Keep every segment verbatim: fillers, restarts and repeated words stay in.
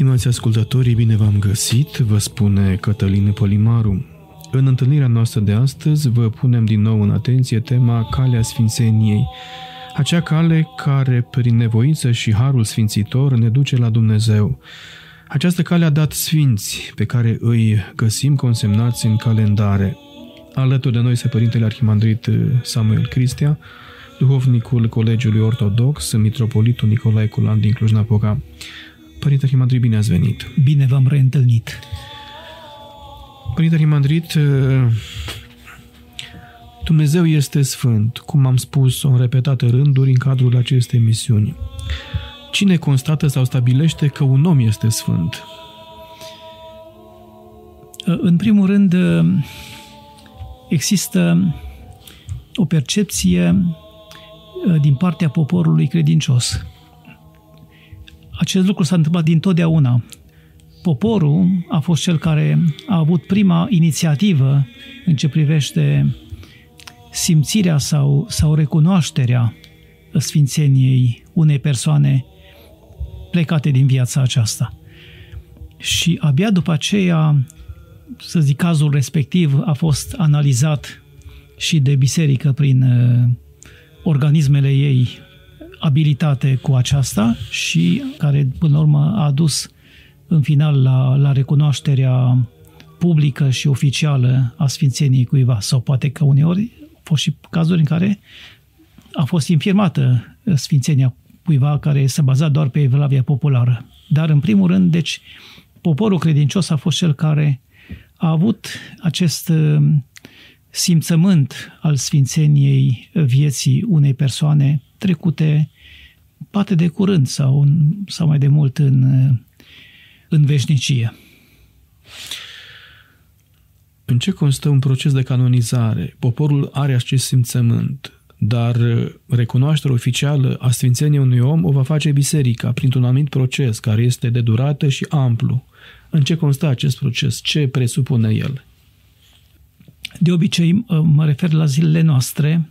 Stimați ascultătorii, bine v-am găsit, vă spune Cătălina Pălimaru. În întâlnirea noastră de astăzi vă punem din nou în atenție tema Calea Sfințeniei, acea cale care, prin nevoință și Harul Sfințitor, ne duce la Dumnezeu. Această cale a dat sfinți, pe care îi găsim consemnați în calendare. Alături de noi este Părintele Arhimandrit Samuel Cristea, duhovnicul Colegiului Ortodox Mitropolitul Nicolae Colan din Cluj-Napoca. Părinte Arhimandrit, bine ați venit! Bine v-am reîntâlnit! Părinte Arhimandrit, Dumnezeu este sfânt, cum am spus în repetate rânduri în cadrul acestei emisiuni. Cine constată sau stabilește că un om este sfânt? În primul rând, există o percepție din partea poporului credincios. Acest lucru s-a întâmplat dintotdeauna. Poporul a fost cel care a avut prima inițiativă în ce privește simțirea sau, sau recunoașterea sfințeniei unei persoane plecate din viața aceasta. Și abia după aceea, să zic, cazul respectiv a fost analizat și de biserică prin organismele ei abilitate cu aceasta și care, până la urmă, a adus în final la, la recunoașterea publică și oficială a sfințeniei cuiva. Sau poate că uneori au fost și cazuri în care a fost infirmată sfințenia cuiva care se baza doar pe evlavia populară. Dar, în primul rând, deci, poporul credincios a fost cel care a avut acest simțământ al sfințeniei vieții unei persoane trecute poate de curând sau, în, sau mai de mult în, în veșnicie. În ce constă un proces de canonizare? Poporul are acest simțământ, dar recunoașterea oficială a sfințeniei unui om o va face biserica printr-un anumit proces care este de durată și amplu. În ce constă acest proces? Ce presupune el? De obicei, mă refer la zilele noastre,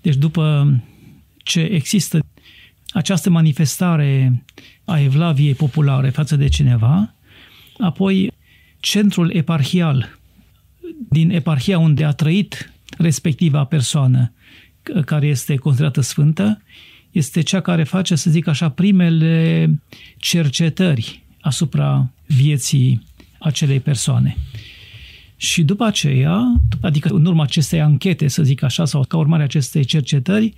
deci după ce există această manifestare a evlaviei populare față de cineva, apoi centrul eparhial, din eparhia unde a trăit respectiva persoană care este considerată sfântă, este cea care face, să zic așa, primele cercetări asupra vieții acelei persoane. Și după aceea, adică în urma acestei anchete, să zic așa, sau ca urmare a acestei cercetări,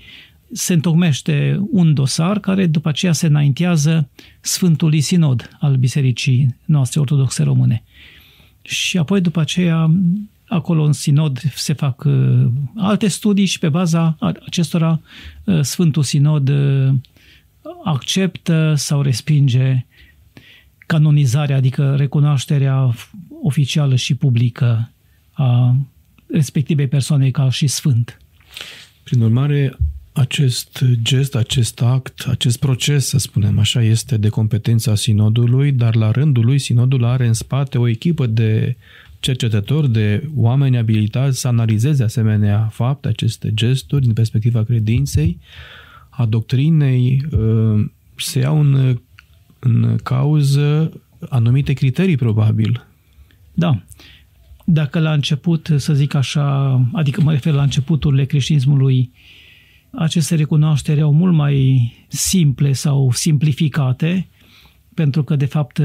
se întocmește un dosar care după aceea se înaintează Sfântului Sinod al Bisericii noastre ortodoxe române. Și apoi după aceea, acolo în Sinod se fac alte studii și pe baza acestora Sfântul Sinod acceptă sau respinge canonizarea, adică recunoașterea oficială și publică a respectivei persoane ca și sfânt. Prin urmare, acest gest, acest act, acest proces, să spunem așa, este de competența sinodului, dar la rândul lui sinodul are în spate o echipă de cercetători, de oameni abilitați să analizeze asemenea fapte, aceste gesturi, din perspectiva credinței, a doctrinei, se iau în, în cauză anumite criterii, probabil. Da. Dacă la început, să zic așa, adică mă refer la începuturile creștinismului, aceste recunoașteri au mult mai simple sau simplificate, pentru că, de fapt,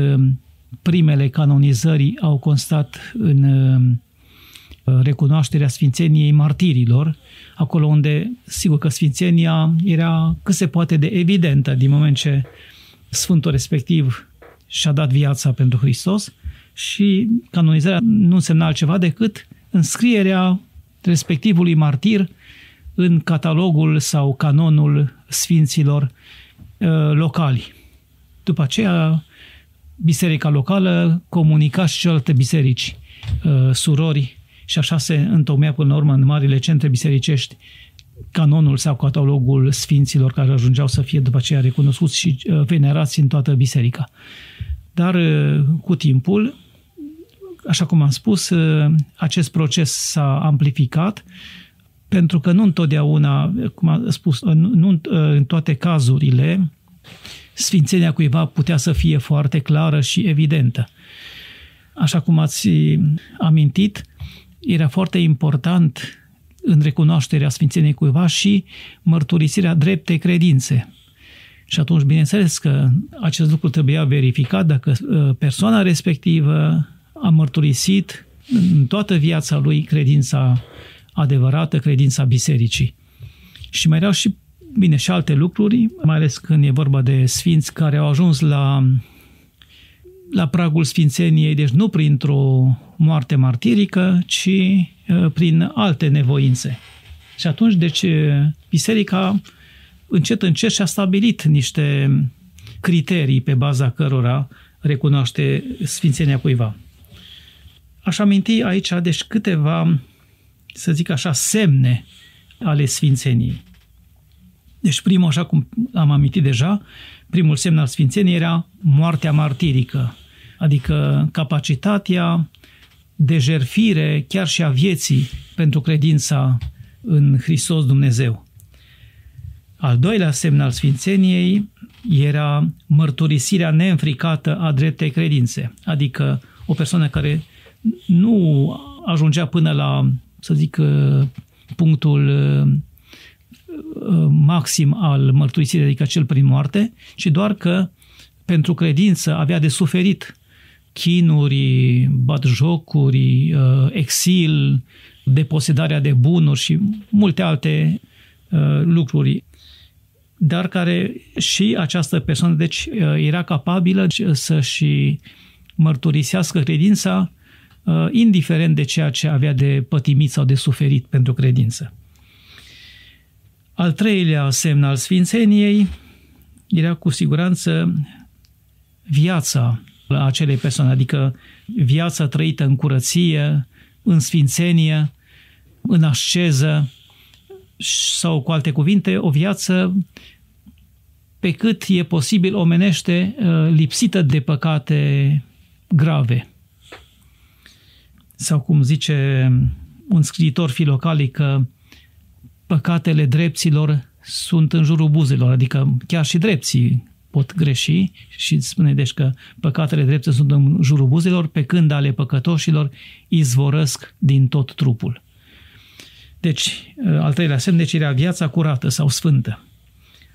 primele canonizări au constat în recunoașterea sfințeniei martirilor, acolo unde, sigur că sfințenia era cât se poate de evidentă din moment ce sfântul respectiv și-a dat viața pentru Hristos, și canonizarea nu însemna altceva decât înscrierea respectivului martir în catalogul sau canonul sfinților uh, locali. După aceea, biserica locală comunica și celelalte biserici, uh, surori, și așa se întocmea până la urmă în marile centre bisericești canonul sau catalogul sfinților care ajungeau să fie după aceea recunoscuți și uh, venerați în toată biserica. Dar uh, cu timpul, așa cum am spus, uh, acest proces s-a amplificat, pentru că nu întotdeauna, cum am spus, nu în toate cazurile, sfințenia cuiva putea să fie foarte clară și evidentă. Așa cum ați amintit, era foarte important în recunoașterea sfințeniei cuiva și mărturisirea dreptei credințe. Și atunci, bineînțeles că acest lucru trebuia verificat dacă persoana respectivă a mărturisit în toată viața lui credința adevărată, credința bisericii. Și mai erau și, bine, și alte lucruri, mai ales când e vorba de sfinți care au ajuns la, la pragul sfințeniei, deci nu printr-o moarte martirică, ci prin alte nevoințe. Și atunci, deci, biserica încet, încet și-a stabilit niște criterii pe baza cărora recunoaște sfințenia cuiva. Aș aminti aici, deci, câteva, să zic așa, semne ale sfințeniei. Deci primul, așa cum am amintit deja, primul semn al sfințeniei era moartea martirică, adică capacitatea de jertfire chiar și a vieții pentru credința în Hristos Dumnezeu. Al doilea semn al sfințeniei era mărturisirea neînfricată a dreptei credințe, adică o persoană care nu ajungea până la, să zic, punctul maxim al mărturisirii, adică cel prin moarte, ci doar că pentru credință avea de suferit chinuri, batjocuri, exil, deposedarea de bunuri și multe alte lucruri, dar care și această persoană, deci, era capabilă să-și mărturisească credința indiferent de ceea ce avea de pătimit sau de suferit pentru credință. Al treilea semn al sfințeniei era cu siguranță viața acelei persoane, adică viața trăită în curăție, în sfințenie, în asceză sau, cu alte cuvinte, o viață pe cât e posibil omenește, lipsită de păcate grave. Sau cum zice un scriitor filocalic, că păcatele drepților sunt în jurul buzelor, adică chiar și drepții pot greși și spune deci că păcatele drepte sunt în jurul buzelor, pe când ale păcătoșilor izvorăsc din tot trupul. Deci, al treilea semn, deci era viața curată sau sfântă.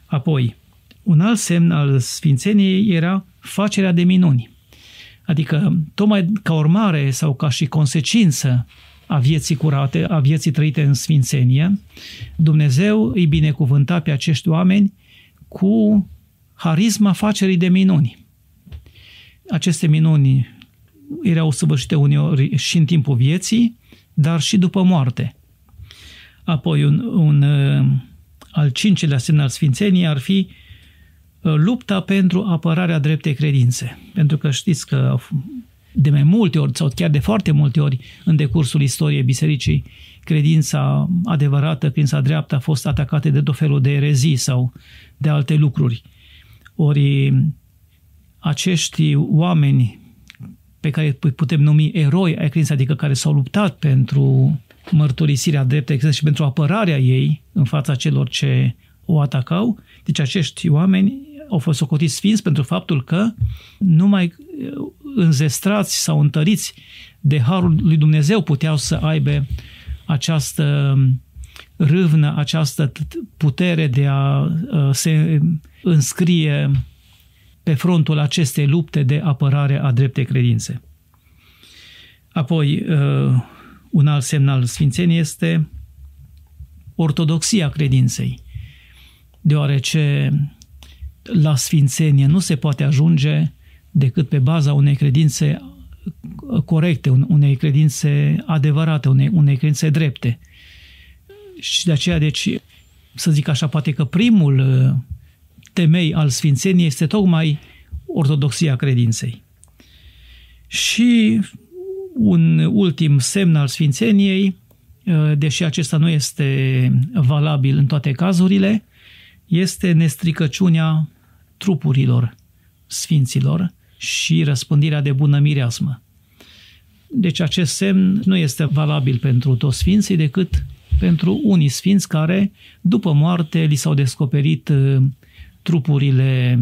Apoi, un alt semn al sfințeniei era facerea de minuni. Adică, tocmai ca urmare sau ca și consecință a vieții curate, a vieții trăite în sfințenie, Dumnezeu îi binecuvânta pe acești oameni cu harisma facerii de minuni. Aceste minuni erau săvârșite uneori și în timpul vieții, dar și după moarte. Apoi, un, un al cincilea semn al sfințeniei ar fi lupta pentru apărarea dreptei credințe. Pentru că știți că de mai multe ori, sau chiar de foarte multe ori, în decursul istoriei bisericii, credința adevărată, credința dreaptă, a fost atacată de tot felul de erezii sau de alte lucruri. Ori acești oameni pe care îi putem numi eroi ai credinței, adică care s-au luptat pentru mărturisirea dreptei credinței și pentru apărarea ei în fața celor ce o atacau, deci acești oameni au fost socotiți sfinți pentru faptul că, numai înzestrați sau întăriți de Harul lui Dumnezeu, puteau să aibă această râvnă, această putere de a se înscrie pe frontul acestei lupte de apărare a dreptei credințe. Apoi, un alt semn al sfințeniei este ortodoxia credinței, deoarece la sfințenie nu se poate ajunge decât pe baza unei credințe corecte, unei credințe adevărate, unei, unei credințe drepte. Și de aceea, deci, să zic așa, poate că primul temei al sfințeniei este tocmai ortodoxia credinței. Și un ultim semn al sfințeniei, deși acesta nu este valabil în toate cazurile, este nestricăciunea trupurilor sfinților și răspândirea de bună mireasmă. Deci acest semn nu este valabil pentru toți sfinții, decât pentru unii sfinți care, după moarte, li s-au descoperit trupurile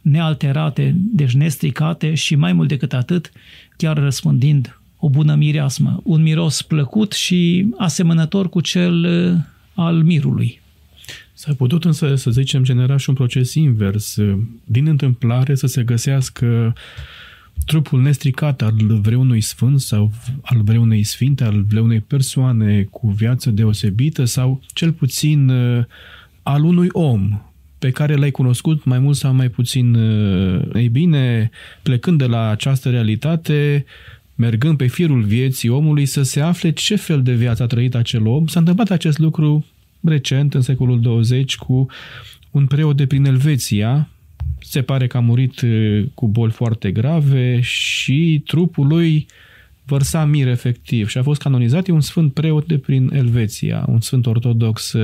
nealterate, deci nestricate și mai mult decât atât, chiar răspândind o bună mireasmă, un miros plăcut și asemănător cu cel al mirului. S-a putut însă, să zicem, genera și un proces invers. Din întâmplare să se găsească trupul nestricat al vreunui sfânt sau al vreunei sfinte, al vreunei persoane cu viață deosebită sau cel puțin al unui om pe care l-ai cunoscut mai mult sau mai puțin. Ei bine, plecând de la această realitate, mergând pe firul vieții omului să se afle ce fel de viață a trăit acel om. S-a întâmplat acest lucru recent, în secolul douăzeci, cu un preot de prin Elveția. Se pare că a murit cu boli foarte grave și trupul lui vărsa mire efectiv și a fost canonizat. E un sfânt preot de prin Elveția, un sfânt ortodox.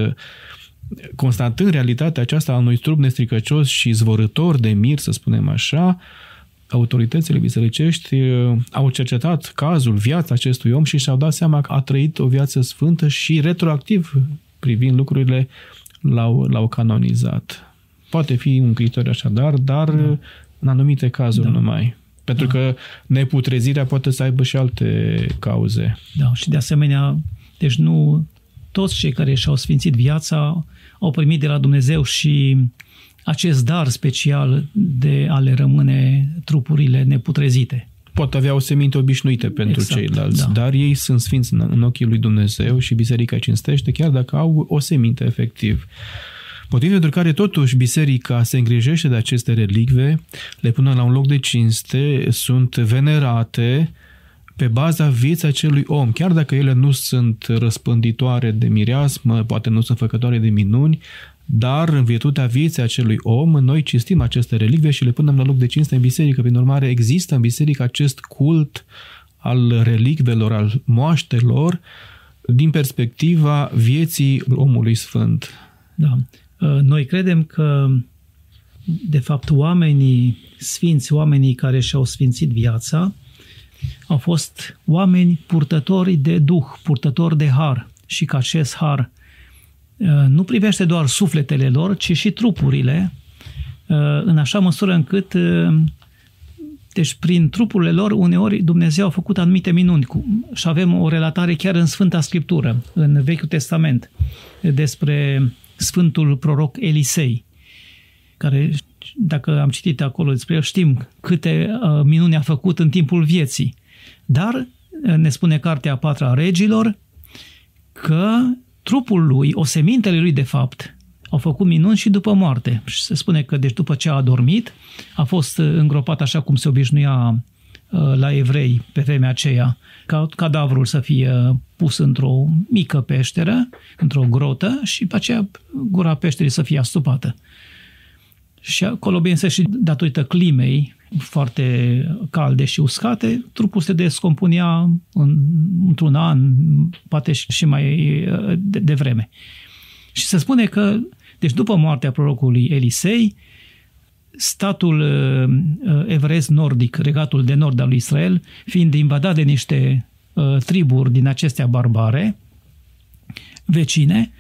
Constatând realitatea aceasta a unui trup nestricăcios și zvorător de mir, să spunem așa, autoritățile bisericești au cercetat cazul, viața acestui om și și-au dat seama că a trăit o viață sfântă și retroactiv, privind lucrurile, l-au, l-au canonizat. Poate fi un criteriu așadar, dar da. În anumite cazuri da. numai. Pentru da. că neputrezirea poate să aibă și alte cauze. Da, și de asemenea, deci nu toți cei care și-au sfințit viața au primit de la Dumnezeu și acest dar special de a le rămâne trupurile neputrezite. Poate avea o seminte obișnuită pentru exact, ceilalți, da. dar ei sunt sfinți în ochii lui Dumnezeu și biserica cinstește chiar dacă au o seminte efectiv. Motiv pentru care totuși biserica se îngrijește de aceste relicve, le pune la un loc de cinste, sunt venerate pe baza vieții acelui om. Chiar dacă ele nu sunt răspânditoare de mireasmă, poate nu sunt făcătoare de minuni, dar în virtutea vieții acelui om, noi cinstim aceste relicve și le punem la loc de cinste în biserică. Prin urmare, există în biserică acest cult al relicvelor, al moaștelor, din perspectiva vieții omului sfânt. Da. Noi credem că, de fapt, oamenii sfinți, oamenii care și-au sfințit viața, au fost oameni purtători de Duh, purtători de har și că acest har nu privește doar sufletele lor, ci și trupurile, în așa măsură încât, deci prin trupurile lor, uneori Dumnezeu a făcut anumite minuni și avem o relatare chiar în Sfânta Scriptură, în Vechiul Testament, despre Sfântul Proroc Elisei, care, dacă am citit acolo despre el, știm câte minuni a făcut în timpul vieții. Dar ne spune Cartea a patra a Regilor că trupul lui, osemintele lui de fapt, au făcut minuni și după moarte. Și se spune că deci după ce a adormit, a fost îngropat așa cum se obișnuia la evrei pe vremea aceea, ca cadavrul să fie pus într-o mică peșteră, într-o grotă și pe aceea gura peșterii să fie astupată. Și acolo, bineînțeles, și datorită climei foarte calde și uscate, trupul se descompunea în, într-un an, poate și mai devreme. Și se spune că, deci după moartea prorocului Elisei, statul evreiesc nordic, regatul de nord al lui Israel, fiind invadat de niște triburi din acestea barbare, vecine,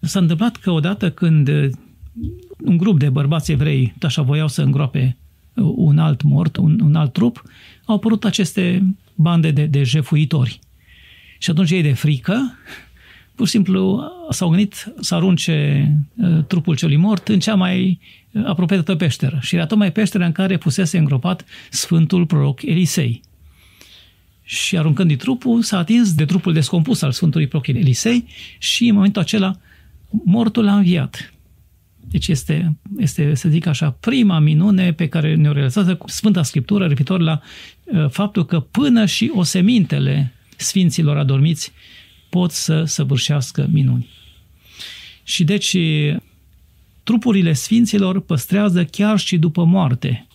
s-a întâmplat că odată când un grup de bărbați evrei așa voiau să îngroape un alt mort, un, un alt trup, au apărut aceste bande de, de jefuitori. Și atunci ei de frică, pur și simplu s-au gândit să arunce uh, trupul celui mort în cea mai uh, apropiată peșteră. Și era tocmai peștera în care fusese îngropat Sfântul Proroc Elisei. Și aruncându-i trupul, s-a atins de trupul descompus al Sfântului Proroc Elisei și în momentul acela mortul a înviat. Deci este, este, să zic așa, prima minune pe care ne-o realizează Sfânta Scriptură, referitor la uh, faptul că până și osemintele sfinților adormiți pot să săvârșească minuni. Și deci trupurile sfinților păstrează chiar și după moarte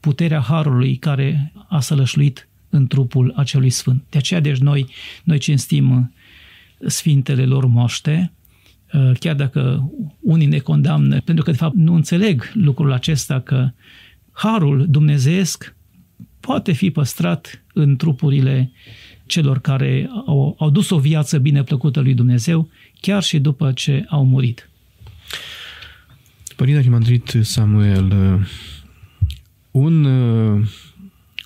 puterea harului care a sălășluit în trupul acelui sfânt. De aceea, deci, noi, noi cinstim sfintele lor moaște, chiar dacă unii ne condamnă, pentru că, de fapt, nu înțeleg lucrul acesta că harul dumnezeiesc poate fi păstrat în trupurile celor care au, au dus o viață bineplăcută lui Dumnezeu, chiar și după ce au murit. Părintele Arhimandrit Samuel, un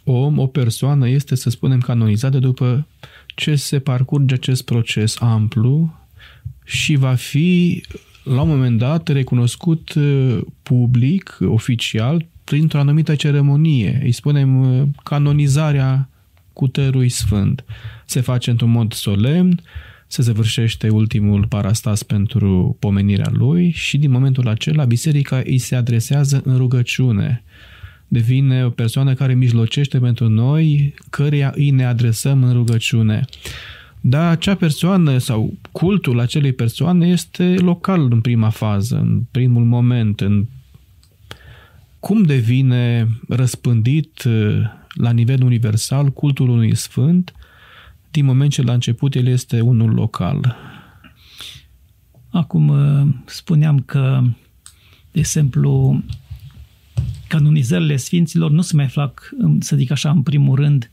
om, o persoană este, să spunem, canonizată după ce se parcurge acest proces amplu și va fi, la un moment dat, recunoscut public, oficial, printr-o anumită ceremonie. Îi spunem canonizarea cutărui sfânt. Se face într-un mod solemn, se săvârșește ultimul parastas pentru pomenirea lui și din momentul acela biserica îi se adresează în rugăciune. Devine o persoană care mijlocește pentru noi, căreia îi ne adresăm în rugăciune. Dar acea persoană sau cultul acelei persoane este local în prima fază, în primul moment. În cum devine răspândit la nivel universal cultul unui sfânt? Din moment ce la început el este unul local. Acum spuneam că, de exemplu, canonizările sfinților nu se mai fac, să zic așa, în primul rând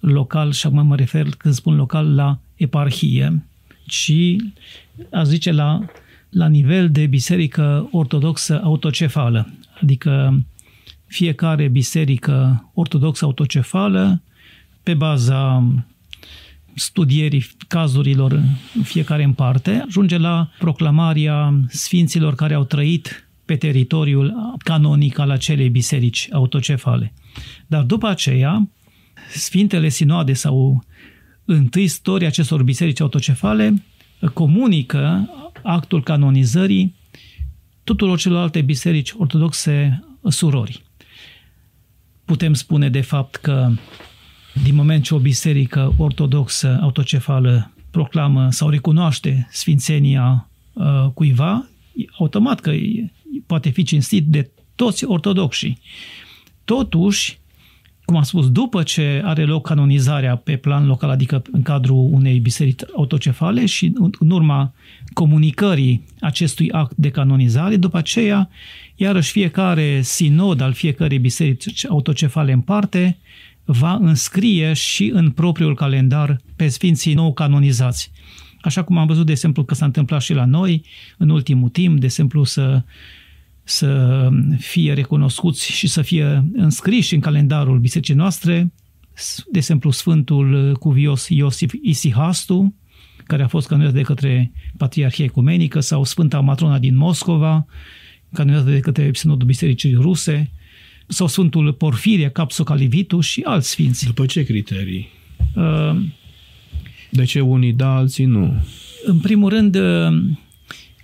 local, și acum mă refer, când spun local, la eparhie, ci, aș zice, la, la nivel de biserică ortodoxă autocefală. Adică fiecare biserică ortodoxă autocefală, pe baza studierii cazurilor în fiecare în parte, ajunge la proclamarea sfinților care au trăit pe teritoriul canonic al acelei biserici autocefale. Dar după aceea, Sfintele Sinoade sau întâi istoria acestor biserici autocefale comunică actul canonizării tuturor celorlalte biserici ortodoxe surori. Putem spune de fapt că din moment ce o biserică ortodoxă autocefală proclamă sau recunoaște sfințenia uh, cuiva, automat că poate fi cinstit de toți ortodoxii. Totuși, cum am spus, după ce are loc canonizarea pe plan local, adică în cadrul unei biserici autocefale și în urma comunicării acestui act de canonizare, după aceea, iarăși fiecare sinod al fiecărei biserici autocefale în parte va înscrie și în propriul calendar pe sfinții nou canonizați. Așa cum am văzut, de exemplu, că s-a întâmplat și la noi în ultimul timp, de exemplu, să, să fie recunoscuți și să fie înscriși în calendarul bisericii noastre, de exemplu, Sfântul Cuvios Iosif Isihastu, care a fost canonizat de către Patriarhia Ecumenică, sau Sfânta Matrona din Moscova, canonizată de către Sinodul Bisericii Ruse, sau Sfântul Porfirie Kavsokalivitul și alți sfinți. După ce criterii? Uh, De ce unii da, alții nu? În primul rând,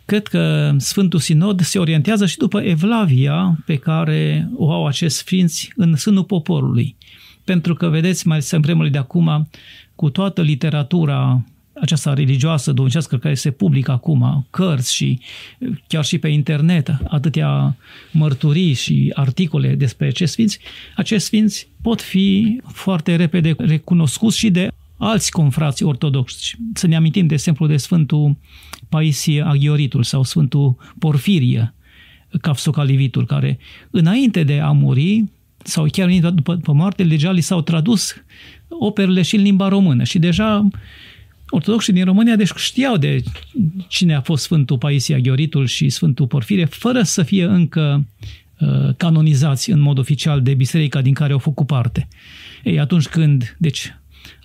cred că Sfântul Sinod se orientează și după evlavia pe care o au acești sfinți în sânul poporului. Pentru că, vedeți, mai sunt vremurile de acum, cu toată literatura aceasta religioasă, domnicească, care se publică acum, cărți și chiar și pe internet, atâtea mărturii și articole despre acești sfinți, acești sfinți pot fi foarte repede recunoscuți și de alți confrați ortodoxi. Să ne amintim, de exemplu, de Sfântul Paisie Aghioritul sau Sfântul Porfirie Kavsokalivitul, care înainte de a muri sau chiar înainte după, după moarte, deja li s-au tradus operele și în limba română și deja ortodoxii din România deci știau de cine a fost Sfântul Paisie Aghioritul și Sfântul Porfirie, fără să fie încă uh, canonizați în mod oficial de biserica din care au făcut parte. Ei, atunci când, deci,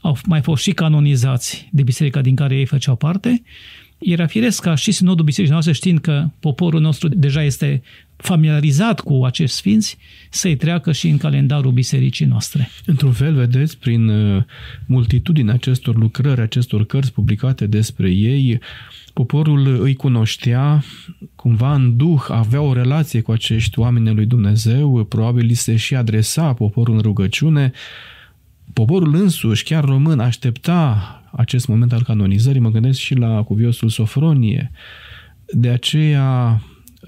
au mai fost și canonizați de biserica din care ei făceau parte, era firesc ca și sinodul bisericii noastre, știind că poporul nostru deja este familiarizat cu acești sfinți, să-i treacă și în calendarul bisericii noastre. Într-un fel, vedeți, prin multitudinea acestor lucrări, acestor cărți publicate despre ei, poporul îi cunoștea cumva în duh, avea o relație cu acești oameni lui Dumnezeu, probabil li se și adresa poporul în rugăciune. Poporul însuși, chiar român, aștepta acest moment al canonizării, mă gândesc și la cuviosul Sofronie. De aceea,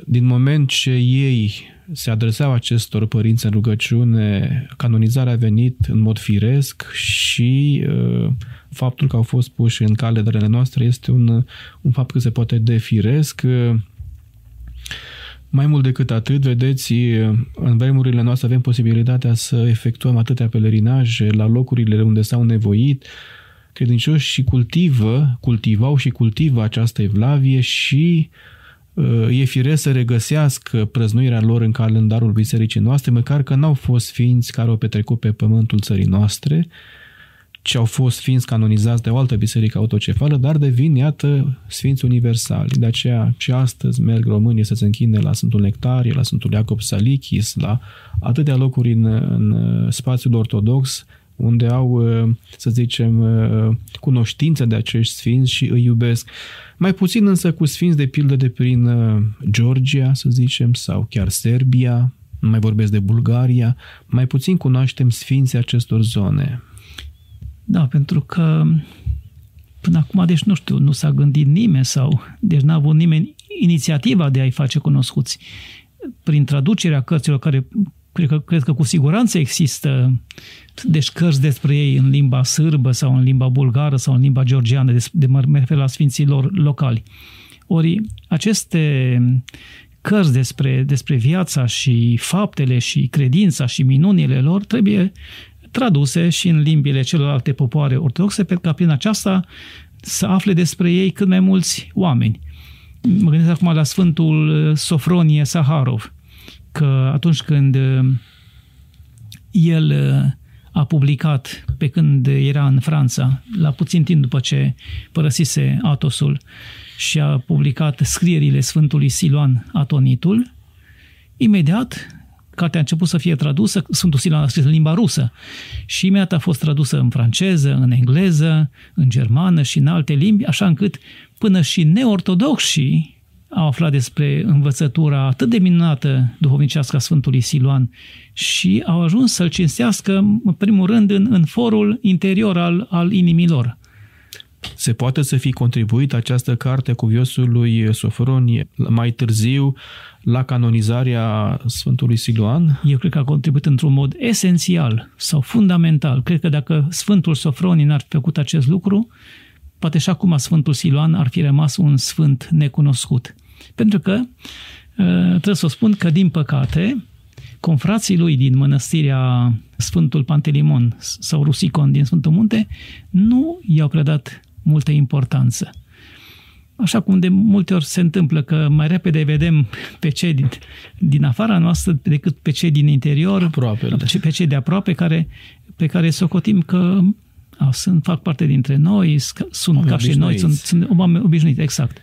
din moment ce ei se adreseau acestor părinți în rugăciune, canonizarea a venit în mod firesc și uh, faptul că au fost puși în calendarele noastre este un, un fapt cât se poate de firesc. Uh, Mai mult decât atât, vedeți, în vremurile noastre avem posibilitatea să efectuăm atâtea pelerinaje la locurile unde s-au nevoit. Credincioși și cultivă, cultivau și cultivă această evlavie și e firesc să regăsească prăznuirea lor în calendarul bisericii noastre, măcar că n-au fost sfinți care au petrecut pe pământul țării noastre, ci au fost sfinți canonizați de o altă biserică autocefală, dar devin, iată, sfinți universali. De aceea și astăzi merg românii să se închine la Sfântul Nectarie, la Sfântul Iacob Salichis, la atâtea locuri în, în spațiul ortodox, unde au, să zicem, cunoștință de acești sfinți și îi iubesc. Mai puțin însă cu sfinți de pildă de prin Georgia, să zicem, sau chiar Serbia, nu mai vorbesc de Bulgaria, mai puțin cunoaștem sfinții acestor zone. Da, pentru că până acum, deci nu știu, nu s-a gândit nimeni sau, deci n-a avut nimeni inițiativa de a-i face cunoscuți. Prin traducerea cărților care Cred că, cred că cu siguranță există, deci, cărți despre ei în limba sârbă sau în limba bulgară sau în limba georgiană, de, de mă refer la sfinții lor locali. Ori aceste cărți despre, despre viața și faptele și credința și minunile lor trebuie traduse și în limbile celorlalte popoare ortodoxe, pentru ca prin aceasta să afle despre ei cât mai mulți oameni. Mă gândesc acum la Sfântul Sofronie Saharov, că atunci când el a publicat, pe când era în Franța, la puțin timp după ce părăsise Atosul, și a publicat scrierile Sfântului Siloan Atonitul, imediat cartea a început să fie tradusă, Sfântul Siloan a scris în limba rusă, și imediat a fost tradusă în franceză, în engleză, în germană și în alte limbi, așa încât până și neortodoxii au aflat despre învățătura atât de minunată duhovnicească a Sfântului Siloan și au ajuns să-l cinstească, în primul rând, în, în forul interior al, al inimilor. Se poate să fi contribuit această carte cuviosului Sofronie mai târziu la canonizarea Sfântului Siloan? Eu cred că a contribuit într-un mod esențial sau fundamental. Cred că dacă Sfântul Sofronie n-ar fi făcut acest lucru, poate și acum Sfântul Siloan ar fi rămas un sfânt necunoscut. Pentru că trebuie să o spun că, din păcate, confrații lui din mănăstirea Sfântul Pantelimon sau Rusikon din Sfântul Munte nu i-au predat multă importanță. Așa cum de multe ori se întâmplă că mai repede vedem pe cei din, din afara noastră decât pe cei din interior, aproape, pe cei de aproape, care, pe care socotim că sunt, fac parte dintre noi, sunt oameni ca și noi, sunt, sunt oameni obișnuiți, exact.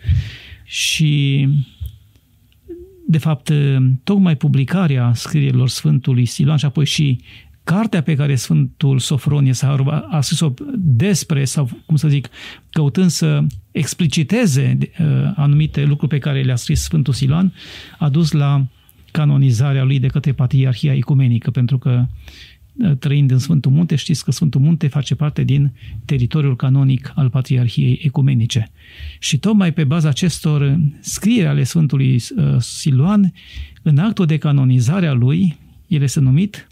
Și, de fapt, tocmai publicarea scrierilor Sfântului Siloan și apoi și cartea pe care Sfântul Sofronie Saharov a scris-o despre, sau, cum să zic, căutând să expliciteze anumite lucruri pe care le-a scris Sfântul Siloan, a dus la canonizarea lui de către Patriarhia Ecumenică, pentru că trăind în Sfântul Munte, știți că Sfântul Munte face parte din teritoriul canonic al Patriarhiei Ecumenice. Și tocmai pe baza acestor scrieri ale Sfântului Siloan, în actul de canonizare a lui, el este numit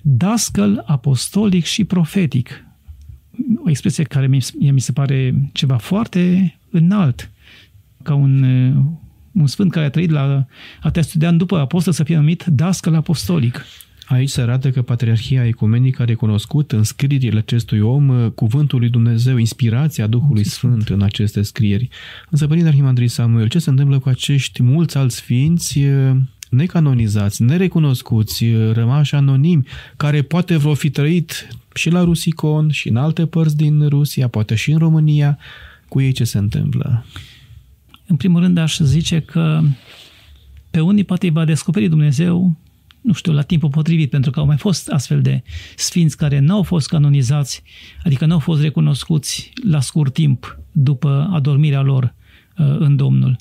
dascăl apostolic și profetic. O expresie care mi se pare ceva foarte înalt, ca un... un sfânt care a trăit la atâtea de ani după apostol să fie numit dascăl apostolic. Aici se arată că Patriarhia Ecumenică a recunoscut în scrierile acestui om cuvântul lui Dumnezeu, inspirația Duhului Sfânt în aceste scrieri. Însă, Părinte Arhimandrit Samuel, ce se întâmplă cu acești mulți alți sfinți necanonizați, nerecunoscuți, rămași anonimi, care poate vor fi trăit și la Rusikon, și în alte părți din Rusia, poate și în România? Cu ei ce se întâmplă? În primul rând, aș zice că pe unii poate îi va descoperi Dumnezeu, nu știu, la timpul potrivit, pentru că au mai fost astfel de sfinți care n-au fost canonizați, adică n-au fost recunoscuți la scurt timp după adormirea lor în Domnul.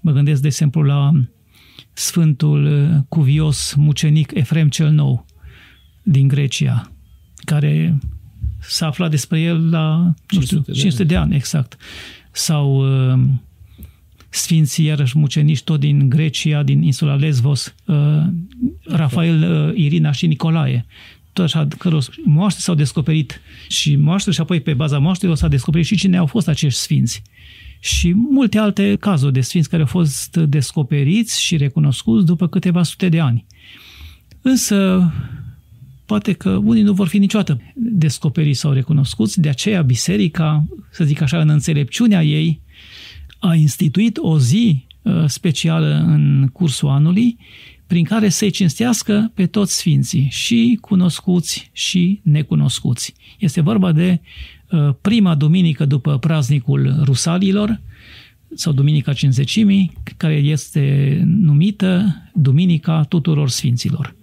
Mă gândesc, de exemplu, la Sfântul Cuvios Mucenic Efrem cel Nou din Grecia, care s-a aflat despre el la, nu știu, cinci sute de ani, exact. Sau sfinții, iarăși mucenici, tot din Grecia, din insula Lesvos, uh, Rafael, uh, Irina și Nicolae, tot așa, căror moaște s-au descoperit și moaște, și apoi pe baza moaștelor s-a descoperit și cine au fost acești sfinți. Și multe alte cazuri de sfinți care au fost descoperiți și recunoscuți după câteva sute de ani. Însă, poate că unii nu vor fi niciodată descoperiți sau recunoscuți, de aceea biserica, să zic așa, în înțelepciunea ei, a instituit o zi specială în cursul anului, prin care să-i cinstească pe toți sfinții, și cunoscuți și necunoscuți. Este vorba de prima duminică după praznicul Rusalilor, sau Duminica Cincizecimii, care este numită Duminica tuturor Sfinților.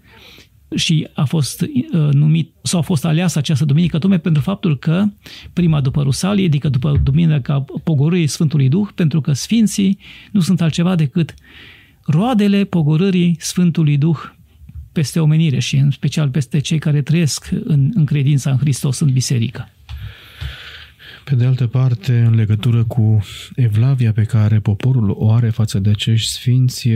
Și a fost numit, sau a fost aleasă această duminică tocmai pentru faptul că prima după Rusalii, adică după Duminica Pogorârii Sfântului Duh, pentru că sfinții nu sunt altceva decât roadele pogorârii Sfântului Duh peste omenire și în special peste cei care trăiesc în, în credința în Hristos, în biserică. Pe de altă parte, în legătură cu evlavia pe care poporul o are față de acești sfinți,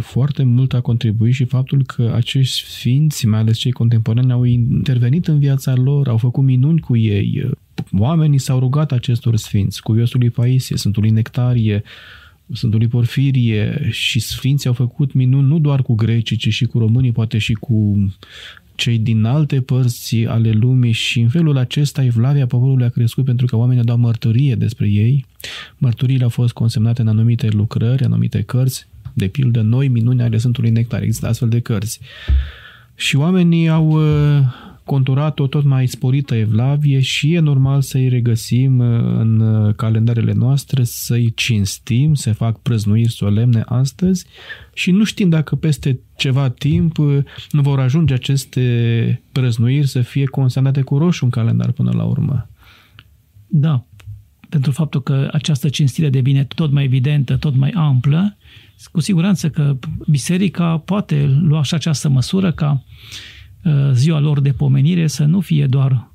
foarte mult a contribuit și faptul că acești sfinți, mai ales cei contemporani, au intervenit în viața lor, au făcut minuni cu ei. Oamenii s-au rugat acestor sfinți, Cuviosului Paisie, Sfântului Nectarie, Sfântului Porfirie, și sfinții au făcut minuni nu doar cu grecii, ci și cu românii, poate și cu cei din alte părți ale lumii, și în felul acesta evlavia poporului a crescut pentru că oamenii au dat mărturie despre ei. Mărturiile au fost consemnate în anumite lucrări, anumite cărți, de pildă Noi minuni ale Sfântului Nectarie, există astfel de cărți. Și oamenii au conturat o tot mai sporită evlavie și e normal să-i regăsim în calendarele noastre, să-i cinstim, se fac prăznuiri solemne astăzi și nu știm dacă peste ceva timp nu vor ajunge aceste prăznuiri să fie consemnate cu roșu în calendar până la urmă. Da, pentru faptul că această cinstire devine tot mai evidentă, tot mai amplă, cu siguranță că biserica poate lua și această măsură ca ziua lor de pomenire să nu fie doar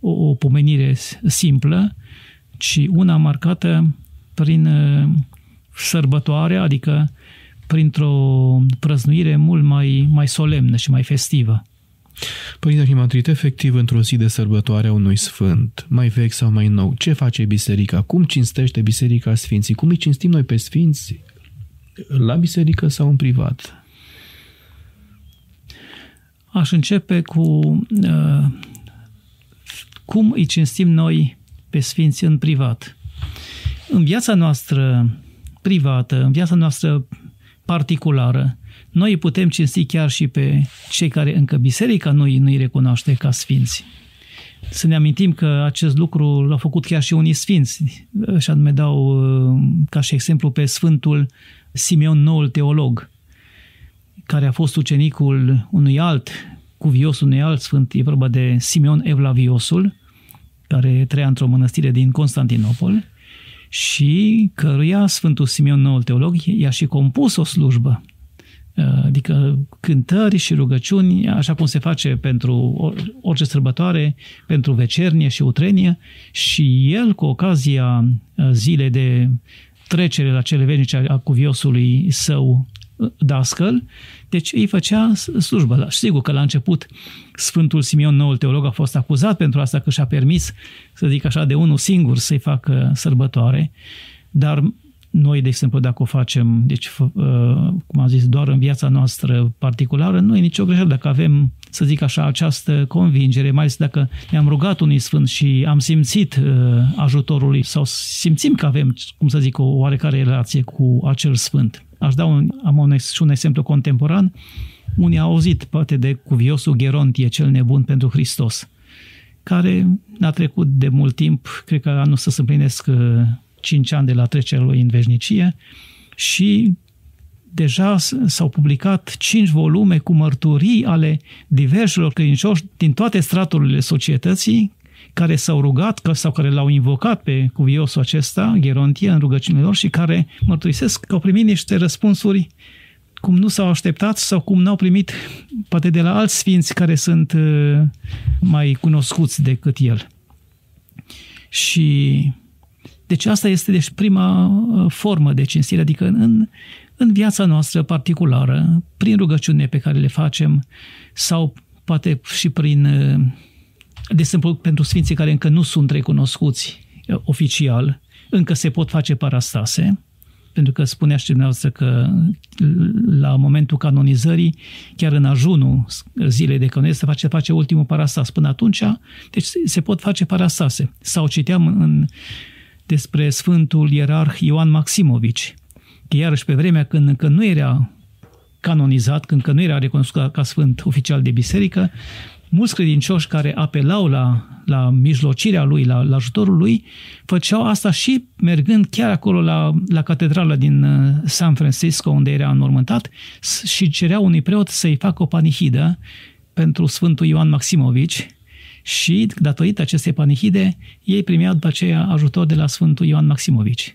o, o pomenire simplă, ci una marcată prin sărbătoare, adică printr-o prăznuire mult mai, mai solemnă și mai festivă. Părinte Arhimandrit, efectiv, într-o zi de sărbătoare a unui sfânt, mai vechi sau mai nou, ce face biserica? Cum cinstește biserica sfinții? Cum îi cinstim noi pe sfinți? La biserică sau în privat? Aș începe cu uh, cum îi cinstim noi pe sfinți în privat. În viața noastră privată, în viața noastră particulară, noi putem cinsti chiar și pe cei care încă biserica nu îi recunoaște ca sfinți. Să ne amintim că acest lucru l-au făcut chiar și unii sfinți, și anume dau uh, ca și exemplu pe Sfântul Simeon Noul Teolog, care a fost ucenicul unui alt cuvios, unui alt sfânt, e vorba de Simeon Evlaviosul, care trăia într-o mănăstire din Constantinopol și căruia Sfântul Simeon Noul Teolog i-a și compus o slujbă, adică cântări și rugăciuni, așa cum se face pentru orice sărbătoare, pentru vecernie și utrenie, și el, cu ocazia zilei de trecere la cele venice a cuviosului său dascăl, deci îi făcea slujba. Și sigur că la început Sfântul Simeon Noul Teolog a fost acuzat pentru asta, că și-a permis, să zic așa, de unul singur să-i facă sărbătoare, dar noi, de exemplu, dacă o facem, deci, cum am zis, doar în viața noastră particulară, nu e nicio greșeală dacă avem, să zic așa, această convingere, mai ales dacă ne-am rugat unui sfânt și am simțit ajutorul lui sau simțim că avem, cum să zic, o oarecare relație cu acel sfânt. Aș da un, am un, și un exemplu contemporan. Unii au auzit poate de cuviosul Gerontie, cel nebun pentru Hristos, care n-a trecut de mult timp, cred că anul să se împlinesc cinci ani de la trecerea lui în veșnicie, și deja s-au publicat cinci volume cu mărturii ale diversilor credincioși din toate straturile societății, care s-au rugat sau care l-au invocat pe cuviosul acesta, Gerontie, în rugăciunile lor, și care mărturisesc că au primit niște răspunsuri cum nu s-au așteptat sau cum n-au primit poate de la alți sfinți care sunt mai cunoscuți decât el. Și deci asta este deci prima formă de cinstire, adică în, în viața noastră particulară, prin rugăciune pe care le facem sau poate și prin... De exemplu, pentru sfinții care încă nu sunt recunoscuți oficial, încă se pot face parastase, pentru că spunea și dumneavoastră că la momentul canonizării, chiar în ajunul zilei de canonizare, se face, face ultimul parastas. Până atunci, deci se pot face parastase. Sau citeam în despre Sfântul Ierarh Ioan Maximovici, că iarăși pe vremea când încă nu era canonizat, când încă nu era recunoscut ca sfânt oficial de biserică, mulți credincioși care apelau la, la mijlocirea lui, la, la ajutorul lui, făceau asta și mergând chiar acolo la, la catedrala din San Francisco, unde era înmormântat, și cereau unui preot să-i facă o panihidă pentru Sfântul Ioan Maximovici și, datorită acestei panihide, ei primeau după aceea ajutor de la Sfântul Ioan Maximovici.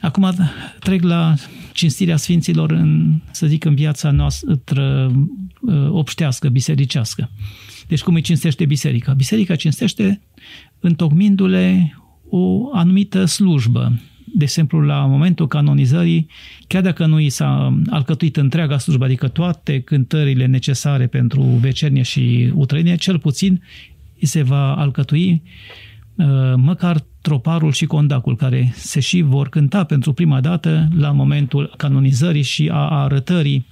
Acum trec la cinstirea sfinților, în, să zic, în viața noastră obștească, bisericească. Deci cum îi cinstește biserica? Biserica cinstește întocmindu-le o anumită slujbă. De exemplu, la momentul canonizării, chiar dacă nu i s-a alcătuit întreaga slujbă, adică toate cântările necesare pentru vecernie și utrenie, cel puțin i se va alcătui măcar troparul și condacul, care se și vor cânta pentru prima dată la momentul canonizării și a arătării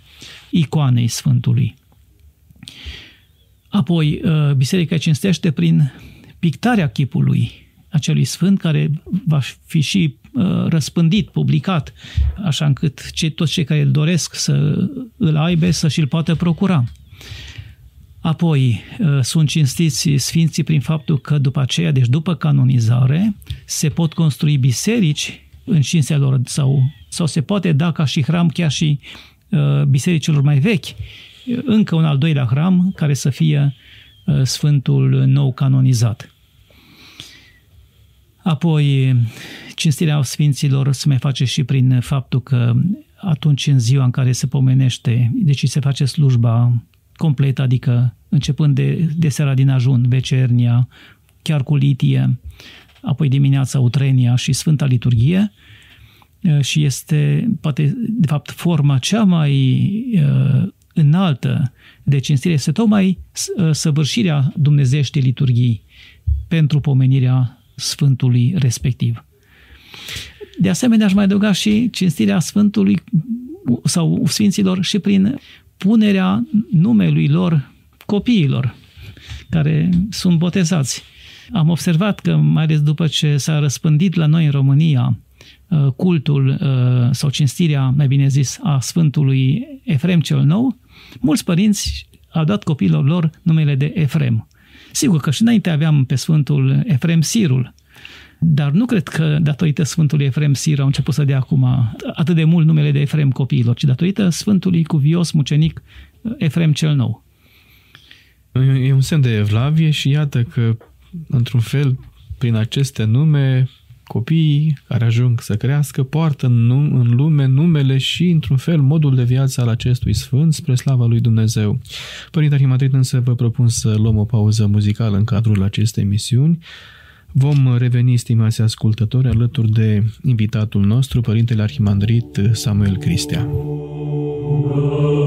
icoanei Sfântului. Apoi, biserica cinstește prin pictarea chipului acelui sfânt, care va fi și răspândit, publicat, așa încât cei, toți cei care îl doresc să îl aibă, să și-l poată procura. Apoi, sunt cinstiți sfinții prin faptul că după aceea, deci după canonizare, se pot construi biserici în cinstea lor sau, sau se poate da ca și hram chiar și uh, bisericilor mai vechi. Încă un al doilea hram care să fie uh, Sfântul nou canonizat. Apoi, cinstirea sfinților se mai face și prin faptul că atunci în ziua în care se pomenește, deci se face slujba complet, adică începând de, de seara din ajun, vecernia, chiar cu litie, apoi dimineața utrenia și Sfânta Liturghie, și este, poate, de fapt, forma cea mai uh, înaltă de cinstire, este tocmai uh, săvârșirea dumnezeieștii liturghii pentru pomenirea Sfântului respectiv. De asemenea, aș mai adăuga și cinstirea Sfântului sau Sfinților și prin punerea numelui lor copiilor care sunt botezați. Am observat că, mai ales după ce s-a răspândit la noi în România cultul sau cinstirea, mai bine zis, a Sfântului Efrem cel Nou, mulți părinți au dat copiilor lor numele de Efrem. Sigur că și înainte aveam pe Sfântul Efrem Sirul, dar nu cred că datorită Sfântului Efrem Sir au început să dea acum atât de mult numele de Efrem copiilor, ci datorită Sfântului Cuvios Mucenic Efrem cel Nou. E un semn de evlavie și iată că, într-un fel, prin aceste nume, copiii care ajung să crească poartă în, num în lume numele și, într-un fel, modul de viață al acestui sfânt spre slava lui Dumnezeu. Părinte Arhimandrit, însă vă propun să luăm o pauză muzicală în cadrul acestei emisiuni. Vom reveni, stimați ascultători, alături de invitatul nostru, Părintele Arhimandrit Samuel Cristea. Oh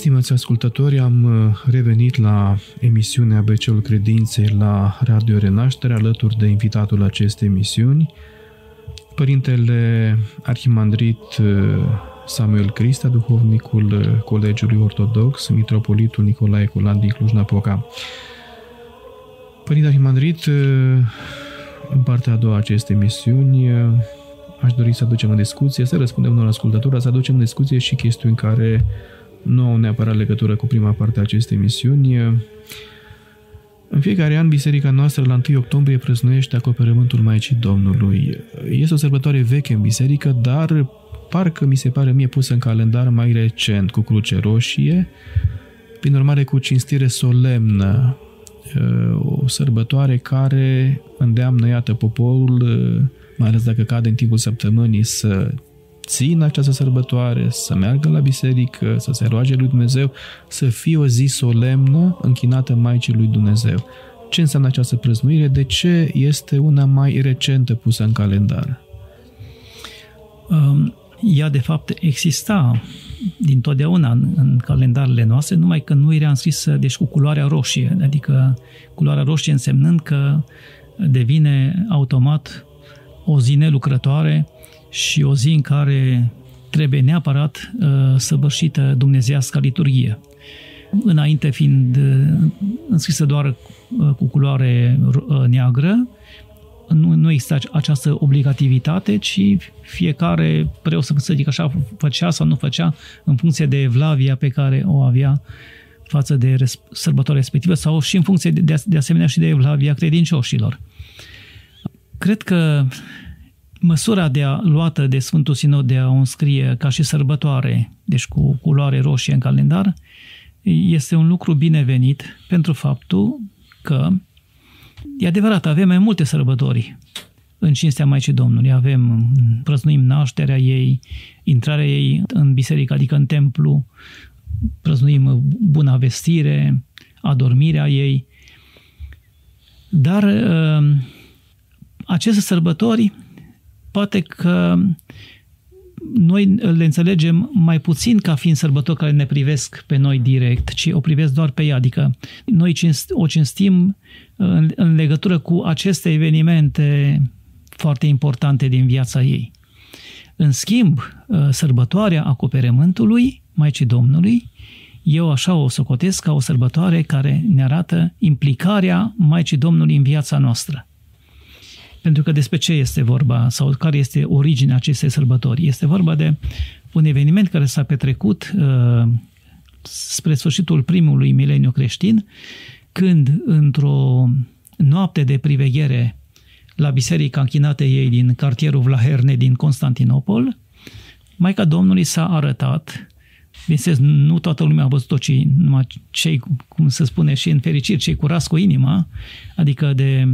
Stimați ascultători, am revenit la emisiunea B C-ul Credinței la Radio Renaștere, alături de invitatul acestei emisiuni, Părintele Arhimandrit Samuel Cristea, duhovnicul Colegiului Ortodox Mitropolitul Nicolae Colan din Cluj-Napoca. Părinte Arhimandrit, în partea a doua a acestei emisiuni aș dori să aducem în discuție, să răspundem unor ascultători, să aducem în discuție și chestiuni care nu au neapărat legătură cu prima parte a acestei emisiuni. În fiecare an, biserica noastră la întâi octombrie prăznuiește acoperământul Maicii Domnului. Este o sărbătoare veche în biserică, dar parcă mi se pare mie pusă în calendar mai recent, cu cruce roșie, prin urmare cu cinstire solemnă. O sărbătoare care îndeamnă, iată, poporul, mai ales dacă cade în timpul săptămânii, să țină această sărbătoare, să meargă la biserică, să se roage lui Dumnezeu, să fie o zi solemnă închinată Maicii lui Dumnezeu. Ce înseamnă această prăznuire? De ce este una mai recentă pusă în calendar? Ea, de fapt, exista dintotdeauna în, în calendarele noastre, numai că nu era înscrisă, deci, cu culoarea roșie, adică culoarea roșie însemnând că devine automat o zi nelucrătoare și o zi în care trebuie neapărat uh, săvârșită dumnezeiasca liturghie. Înainte fiind uh, înscrisă doar uh, cu culoare uh, neagră, nu, nu există această obligativitate, ci fiecare preot, să zic așa, făcea sau nu făcea în funcție de evlavia pe care o avea față de sărbătoarea respectivă sau și în funcție de, de asemenea și de evlavia credincioșilor. Cred că măsura de a, luată de Sfântul Sinod de a o înscrie ca și sărbătoare, deci cu culoare roșie în calendar, este un lucru binevenit pentru faptul că, e adevărat, avem mai multe sărbători în cinstea Maicii Domnului. Avem, prăznuim nașterea ei, intrarea ei în biserică, adică în templu, prăznuim buna vestire, adormirea ei. Dar aceste sărbători, poate că noi le înțelegem mai puțin ca fiind sărbători care ne privesc pe noi direct, ci o privesc doar pe ea. Adică noi o cinstim în, în legătură cu aceste evenimente foarte importante din viața ei. În schimb, sărbătoarea acoperământului Maicii Domnului, eu așa o socotesc ca o sărbătoare care ne arată implicarea Maicii Domnului în viața noastră. Pentru că despre ce este vorba sau care este originea acestei sărbători? Este vorba de un eveniment care s-a petrecut uh, spre sfârșitul primului mileniu creștin, când într-o noapte de priveghere la biserica închinată ei din cartierul Vlaherne din Constantinopol, Maica Domnului s-a arătat. Bineînțeles, nu toată lumea a văzut-o, ci numai cei, cum se spune și în fericiri, cei curați cu inima, adică de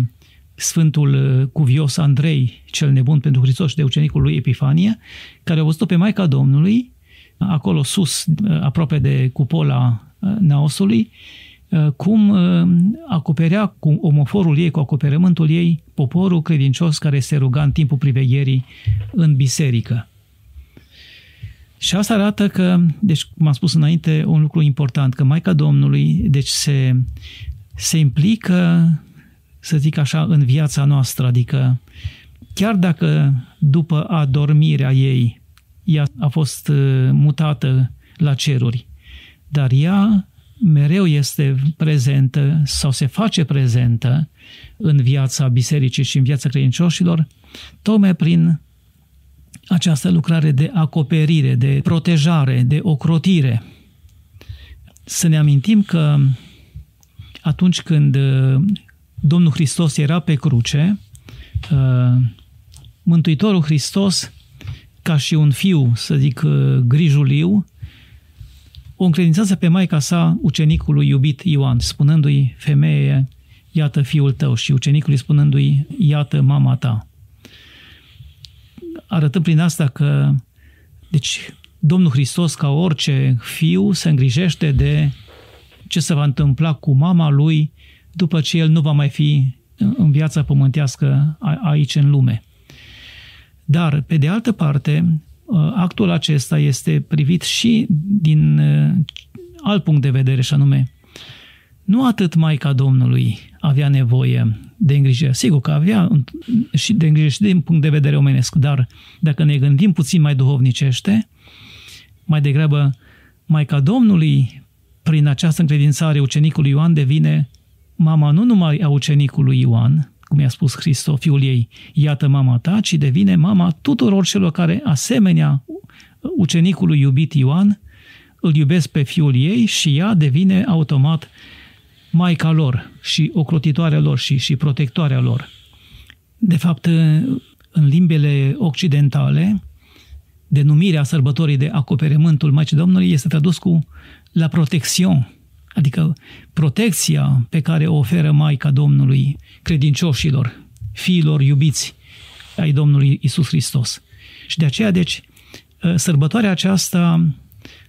Sfântul Cuvios Andrei, cel nebun pentru Hristos, și de ucenicul lui Epifanie, care a văzut-o pe Maica Domnului, acolo sus, aproape de cupola naosului, cum acoperea cu omoforul ei, cu acoperământul ei, poporul credincios care se ruga în timpul privegherii în biserică. Și asta arată că, deci, cum am spus înainte, un lucru important, că Maica Domnului, deci, se, se implică, să zic așa, în viața noastră, adică chiar dacă după adormirea ei ea a fost mutată la ceruri, dar ea mereu este prezentă sau se face prezentă în viața bisericii și în viața credincioșilor, tocmai prin această lucrare de acoperire, de protejare, de ocrotire. Să ne amintim că atunci când Domnul Hristos era pe cruce, Mântuitorul Hristos, ca și un fiu, să zic, grijuliu, o încredințează pe maica sa ucenicului iubit Ioan, spunându-i: femeie, iată fiul tău, și ucenicului spunându-i: iată mama ta. Arătăm prin asta că, deci, Domnul Hristos, ca orice fiu, se îngrijește de ce se va întâmpla cu mama lui după ce el nu va mai fi în viața pământească aici în lume. Dar, pe de altă parte, actul acesta este privit și din alt punct de vedere și anume, nu atât Maica Domnului avea nevoie de îngrijire, sigur că avea și de îngrijire și din punct de vedere omenesc, dar dacă ne gândim puțin mai duhovnicește, mai degrabă Maica Domnului, prin această încredințare ucenicului Ioan, devine mama nu numai a ucenicului Ioan, cum i-a spus Hristos, fiul ei, iată mama ta, ci devine mama tuturor celor care, asemenea ucenicului iubit Ioan, îl iubesc pe fiul ei și ea devine automat maica lor și ocrotitoarea lor și, și protectoarea lor. De fapt, în limbele occidentale, denumirea sărbătorii de acoperământul Maicii Domnului este tradus cu la protecțion, adică protecția pe care o oferă Maica Domnului credincioșilor, fiilor iubiți ai Domnului Isus Hristos. Și de aceea, deci, sărbătoarea aceasta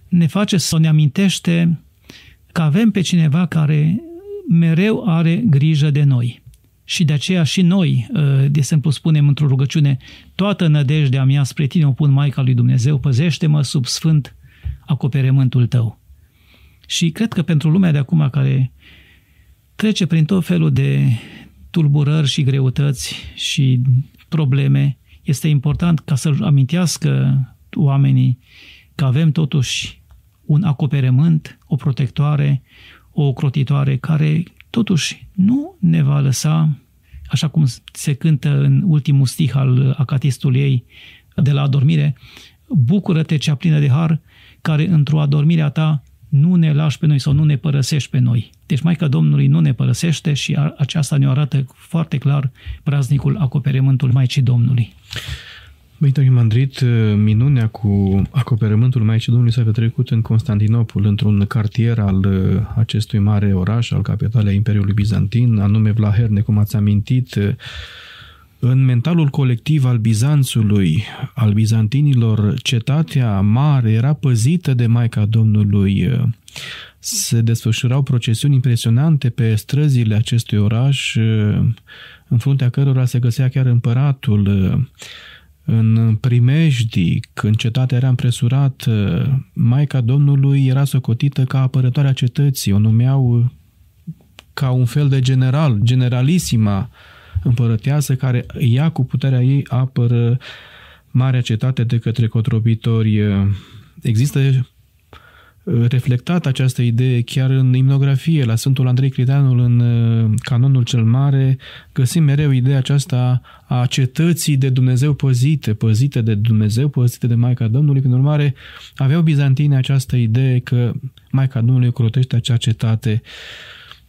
ne face să ne amintește că avem pe cineva care mereu are grijă de noi. Și de aceea și noi, de exemplu, spunem într-o rugăciune, toată nădejdea mea spre tine o pun, Maica lui Dumnezeu, păzește-mă sub sfânt acoperământul tău. Și cred că pentru lumea de acum care trece prin tot felul de tulburări și greutăți și probleme, este important ca să amintească oamenii că avem totuși un acoperământ, o protectoare, o ocrotitoare care totuși nu ne va lăsa, așa cum se cântă în ultimul stih al acatistului ei de la adormire, bucură-te cea plină de har care într-o adormire a ta nu ne lași pe noi sau nu ne părăsești pe noi. Deci Maica Domnului nu ne părăsește și aceasta ne arată foarte clar praznicul acoperământul Maicii Domnului. Părinte Arhimandrit, minunea cu acoperământul Maicii Domnului s-a petrecut în Constantinopol, într-un cartier al acestui mare oraș, al capitalei Imperiului Bizantin, anume Vlaherne, cum ați amintit. În mentalul colectiv al Bizanțului, al bizantinilor, cetatea mare era păzită de Maica Domnului. Se desfășurau procesiuni impresionante pe străzile acestui oraș, în fruntea cărora se găsea chiar împăratul. În primejdii, când cetatea era împresurată, Maica Domnului era socotită ca apărătoarea cetății. O numeau ca un fel de general, generalisima împărăteasă, care ea cu puterea ei apără marea cetate de către cotropitori. Există reflectat această idee chiar în imnografie. La Sfântul Andrei Critanul, în Canonul cel Mare, găsim mereu ideea aceasta a cetății de Dumnezeu păzite, păzite de Dumnezeu, păzite de Maica Domnului. Prin urmare, aveau bizantini această idee că Maica Domnului ocrotește acea cetate.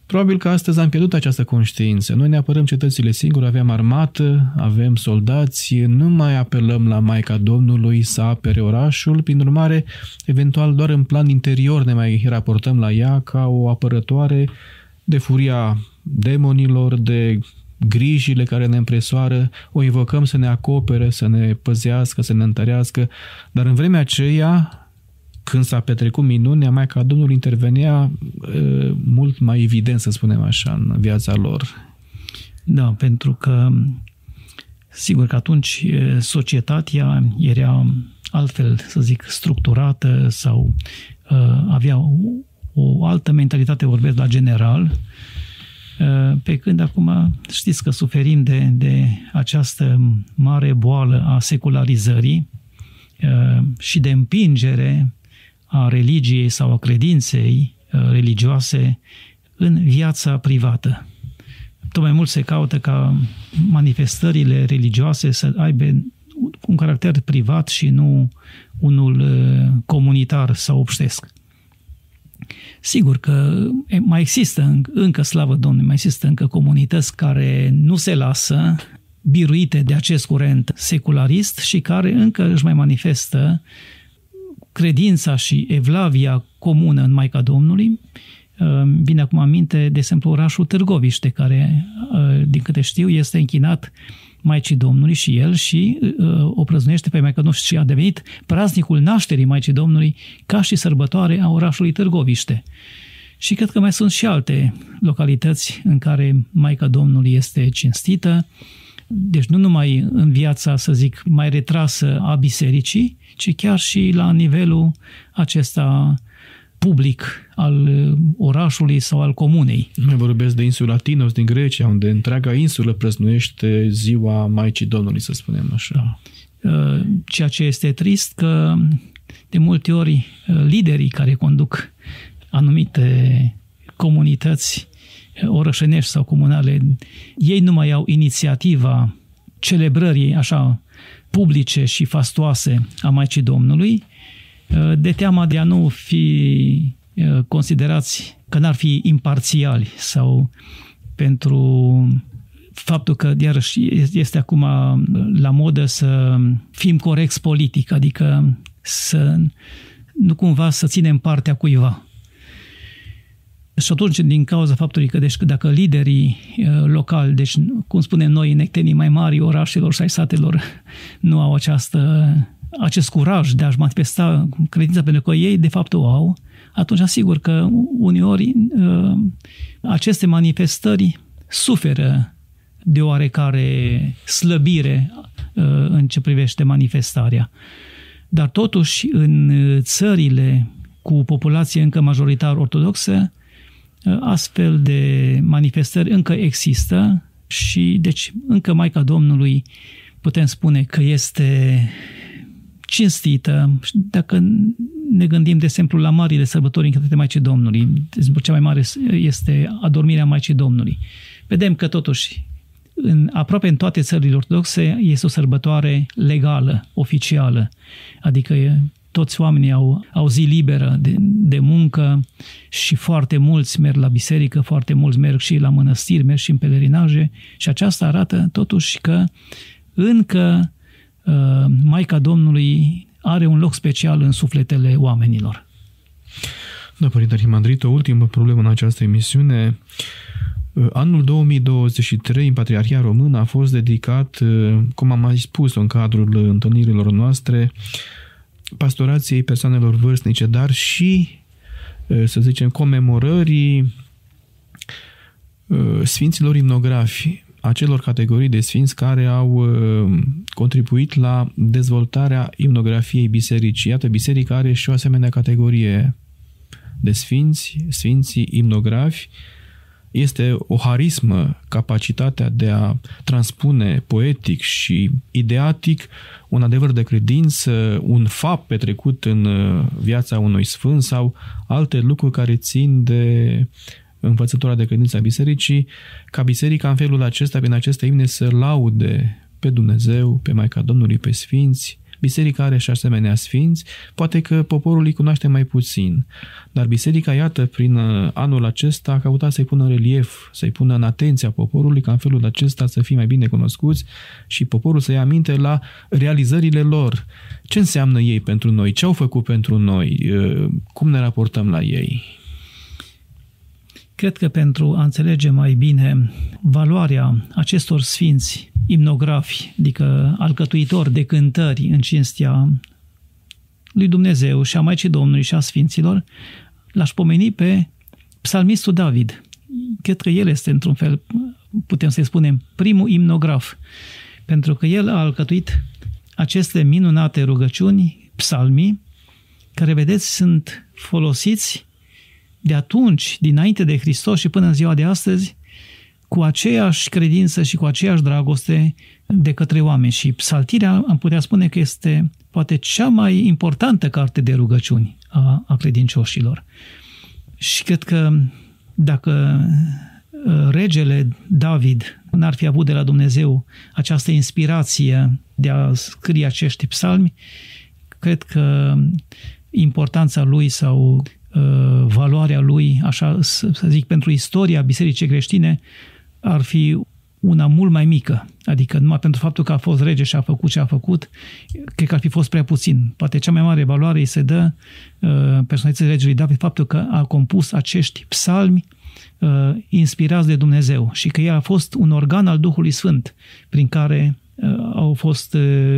Probabil că astăzi am pierdut această conștiință. Noi ne apărăm cetățile singuri, avem armată, avem soldați, nu mai apelăm la Maica Domnului să apere orașul, prin urmare, eventual doar în plan interior ne mai raportăm la ea ca o apărătoare de furia demonilor, de grijile care ne împresoară, o invocăm să ne acopere, să ne păzească, să ne întărească, dar în vremea aceea, când s-a petrecut minunea, Maica Domnului intervenea e, mult mai evident, să spunem așa, în viața lor. Da, pentru că sigur că atunci societatea era altfel, să zic, structurată sau e, avea o, o altă mentalitate, vorbesc la general, e, pe când acum știți că suferim de, de această mare boală a secularizării e, și de împingere a religiei sau a credinței religioase în viața privată. Tot mai mult se caută ca manifestările religioase să aibă un caracter privat și nu unul comunitar sau obștesc. Sigur că mai există încă, slavă Domnului, mai există încă comunități care nu se lasă biruite de acest curent secularist și care încă își mai manifestă credința și evlavia comună în Maica Domnului. Vine acum aminte, de exemplu, orașul Târgoviște, care, din câte știu, este închinat Maicii Domnului și el și o prăznuiește pe Maica Domnului și a devenit praznicul nașterii Maicii Domnului ca și sărbătoare a orașului Târgoviște. Și cred că mai sunt și alte localități în care Maica Domnului este cinstită. Deci nu numai în viața, să zic, mai retrasă a bisericii, ci chiar și la nivelul acesta public al orașului sau al comunei. Noi vorbesc de insula Tinos din Grecia, unde întreaga insulă prăznuiește ziua Maicii Domnului, să spunem așa. Da. Ceea ce este trist că de multe ori liderii care conduc anumite comunități orășenești sau comunale, ei nu mai au inițiativa celebrării așa publice și fastoase a Maicii Domnului, de teama de a nu fi considerați că n-ar fi imparțiali sau pentru faptul că iarăși este acum la modă să fim corecți politic, adică să nu cumva să ținem partea cuiva. Și atunci, din cauza faptului că deci, dacă liderii locali, deci, cum spunem noi, nectenii mai mari orașelor și ai satelor, nu au această, acest curaj de a-și manifesta credința pentru că ei, de fapt, o au, atunci asigur că uneori aceste manifestări suferă de oarecare slăbire în ce privește manifestarea. Dar totuși, în țările cu populație încă majoritar ortodoxă, astfel de manifestări încă există și, deci, încă Maica Domnului putem spune că este cinstită. Dacă ne gândim, de exemplu, la marile sărbători închinate Maicii Domnului, cea mai mare este adormirea Maicii Domnului. Vedem că, totuși, în, aproape în toate țările ortodoxe este o sărbătoare legală, oficială, adică e, toți oamenii au, au zi liberă de, de muncă și foarte mulți merg la biserică, foarte mulți merg și la mănăstiri, merg și în pelerinaje și aceasta arată totuși că încă uh, Maica Domnului are un loc special în sufletele oamenilor. Da, Părinte Arhimandrit, o ultimă problemă în această emisiune. Anul două mii douăzeci și trei în Patriarhia Română a fost dedicat, cum am mai spus în cadrul întâlnirilor noastre, pastorației persoanelor vârstnice, dar și, să zicem, comemorării sfinților imnografi, acelor categorii de sfinți care au contribuit la dezvoltarea imnografiei bisericii. Iată, biserica are și o asemenea categorie de sfinți, sfinții imnografi. Este o harismă capacitatea de a transpune poetic și ideatic un adevăr de credință, un fapt petrecut în viața unui sfânt sau alte lucruri care țin de învățătura de credință a bisericii, ca biserica în felul acesta, prin aceste imne, să laude pe Dumnezeu, pe Maica Domnului, pe sfinți. Biserica are și asemenea sfinți, poate că poporul îi cunoaște mai puțin, dar biserica, iată, prin anul acesta a căutat să-i pună în relief, să-i pună în atenția poporului, ca în felul acesta să fie mai bine cunoscuți și poporul să ia aminte la realizările lor. Ce înseamnă ei pentru noi? Ce au făcut pentru noi? Cum ne raportăm la ei? Cred că pentru a înțelege mai bine valoarea acestor sfinți imnografi, adică alcătuitori de cântări în cinstia lui Dumnezeu și a Maicii Domnului și a sfinților, l-aș pomeni pe psalmistul David. Cred că el este, într-un fel, putem să-i spunem, primul imnograf, pentru că el a alcătuit aceste minunate rugăciuni, psalmii, care, vedeți, sunt folosiți de atunci, dinainte de Hristos și până în ziua de astăzi, cu aceeași credință și cu aceeași dragoste de către oameni. Și psaltirea, am putea spune că este poate cea mai importantă carte de rugăciuni a, a credincioșilor. Și cred că dacă regele David n-ar fi avut de la Dumnezeu această inspirație de a scrie acești psalmi, cred că importanța lui sau valoarea lui, așa să zic, pentru istoria bisericii creștine ar fi una mult mai mică. Adică numai pentru faptul că a fost rege și a făcut ce a făcut, cred că ar fi fost prea puțin. Poate cea mai mare valoare îi se dă personalității regelui David faptul că a compus acești psalmi inspirați de Dumnezeu și că el a fost un organ al Duhului Sfânt prin care au fost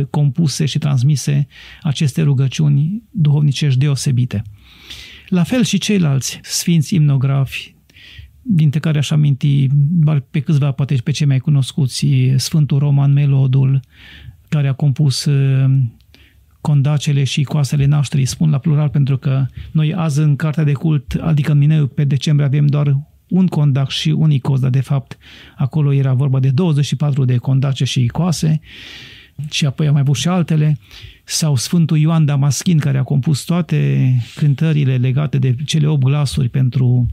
compuse și transmise aceste rugăciuni duhovnicești deosebite. La fel și ceilalți sfinți imnografi, dintre care aș aminti pe câțiva, poate pe cei mai cunoscuți, Sfântul Roman Melodul, care a compus condacele și coasele nașterii, spun la plural pentru că noi azi în cartea de cult, adică în Mineu, pe decembrie avem doar un condac și un icos, dar de fapt acolo era vorba de douăzeci și patru de condace și icoase și apoi am mai avut și altele, sau Sfântul Ioan Damaschin, care a compus toate cântările legate de cele opt glasuri pentru,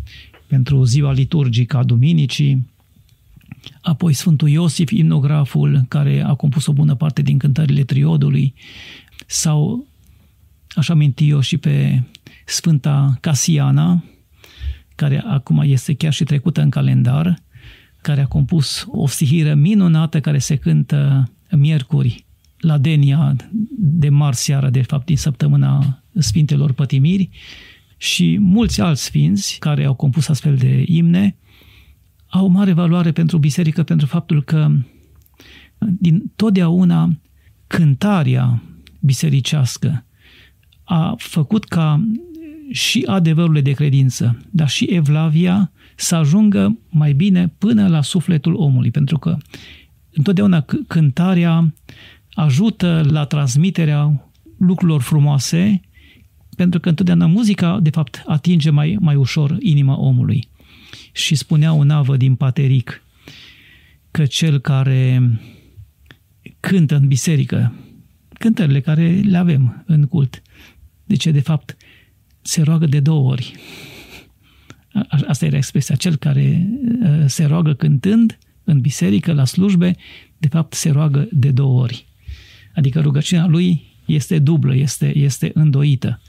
pentru ziua liturgică a Duminicii, apoi Sfântul Iosif, imnograful, care a compus o bună parte din cântările triodului, sau, aș aminti eu, și pe Sfânta Casiana, care acum este chiar și trecută în calendar, care a compus o stihiră minunată care se cântă miercuri la Denia de mari seara, de fapt din săptămâna Sfintelor Pătimiri, și mulți alți sfinți care au compus astfel de imne au mare valoare pentru biserică, pentru faptul că din totdeauna cântarea bisericească a făcut ca și adevărurile de credință, dar și evlavia să ajungă mai bine până la sufletul omului, pentru că întotdeauna cântarea ajută la transmiterea lucrurilor frumoase, pentru că întotdeauna muzica, de fapt, atinge mai, mai ușor inima omului. Și spunea un avă din Pateric că cel care cântă în biserică, cântările care le avem în cult, deci, de fapt, se roagă de două ori. Asta era expresia. Cel care se roagă cântând în biserică, la slujbe, de fapt se roagă de două ori. Adică rugăciunea lui este dublă, este, este îndoită.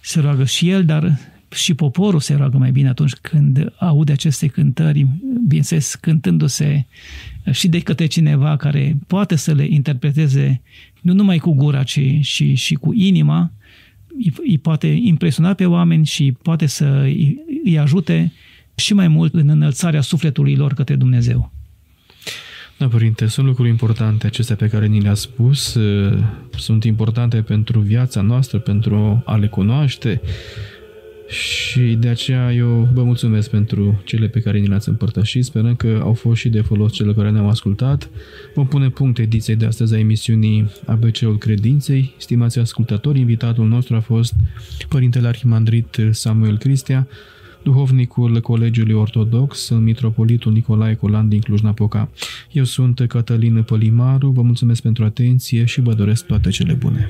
Se roagă și el, dar și poporul se roagă mai bine atunci când aude aceste cântări, bineînțeles cântându-se și de către cineva care poate să le interpreteze nu numai cu gura, ci și, și cu inima, îi poate impresiona pe oameni și poate să îi ajute și mai mult în înălțarea sufletului lor către Dumnezeu. Da, Părinte, sunt lucruri importante acestea pe care ni le-a spus, sunt importante pentru viața noastră, pentru a le cunoaște și de aceea eu vă mulțumesc pentru cele pe care ni le-ați împărtășit, sperăm că au fost și de folos cele care ne-au ascultat. Vom pune punct ediției de astăzi a emisiunii A B C-ul Credinței. Stimați ascultători, invitatul nostru a fost Părintele Arhimandrit Samuel Cristea, duhovnicul Colegiului Ortodox Mitropolitul Nicolae Colan din Cluj-Napoca. Eu sunt Cătălina Pălimaru, vă mulțumesc pentru atenție și vă doresc toate cele bune.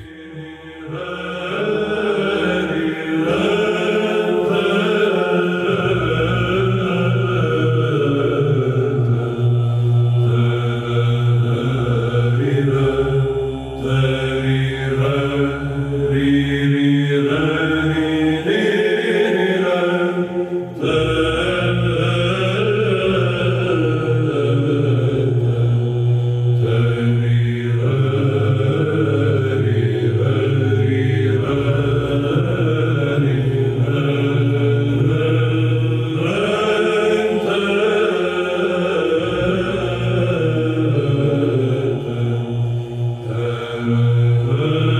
Amen.